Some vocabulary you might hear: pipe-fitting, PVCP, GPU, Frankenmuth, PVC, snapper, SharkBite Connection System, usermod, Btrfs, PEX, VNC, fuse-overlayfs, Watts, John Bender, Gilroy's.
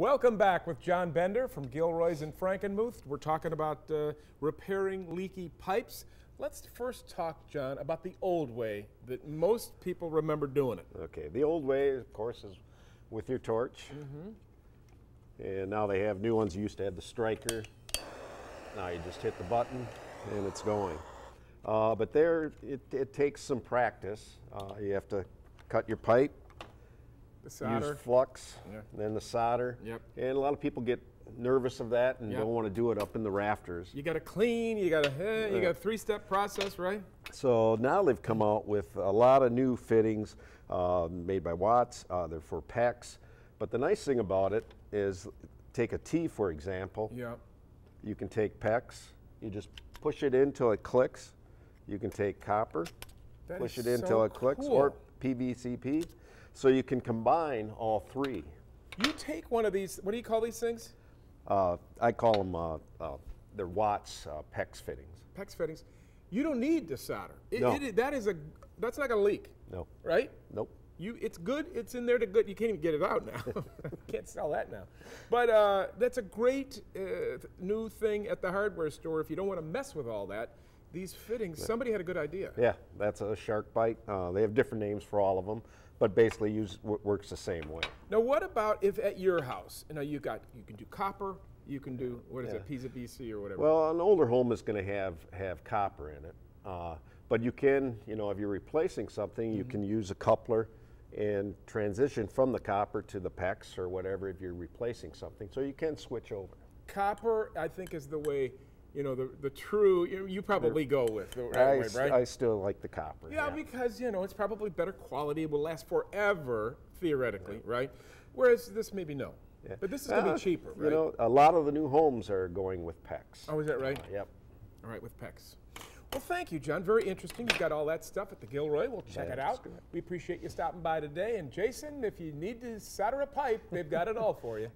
Welcome back with John Bender from Gilroy's in Frankenmuth. We're talking about repairing leaky pipes. Let's first talk, John, about the old way that most people remember doing it. Okay, the old way, of course, is with your torch. And now they have new ones. You used to have the striker. Now you just hit the button and it's going. But there, it takes some practice. You have to cut your pipe. The solder. Use flux, yeah. Then the solder. Yep. And a lot of people get nervous of that and don't want to do it up in the rafters. You got to clean, you got to, you got a three-step process, right? So now they've come out with a lot of new fittings made by Watts. They're for PEX. But the nice thing about it is, take a T, for example. Yep. You can take PEX. You just push it in until it clicks. You can take copper. That push it in until it clicks. Or PVCP. So you can combine all three. You take one of these, what do you call these things? I call them, they're Watts PEX fittings. PEX fittings. You don't need the solder. That's not going to leak. No. Right? Nope. It's good, it's in there to good, you can't even get it out now. Can't sell that now. But that's a great new thing at the hardware store. If you don't want to mess with all that, these fittings, somebody had a good idea. Yeah, that's a SharkBite. They have different names for all of them, but basically works the same way. Now, what about if at your house? You know, you can do copper. You can do what is it, PVC or whatever. Well, an older home is going to have copper in it, but you can, if you're replacing something, you can use a coupler and transition from the copper to the PEX or whatever if you're replacing something. So you can switch over. Copper, I think, is the way. The true, you probably go with the right way, right? I still like the copper. Yeah, because, it's probably better quality. It will last forever, theoretically, right? Whereas this maybe no. Yeah. But this is going to be cheaper, right? A lot of the new homes are going with PEX. Oh, is that right? Yep. All right, with PEX. Well, thank you, John. Very interesting. You've got all that stuff at the Gilroy. We'll check it out. Good. We appreciate you stopping by today. And Jason, if you need to solder a pipe, they've got it all for you.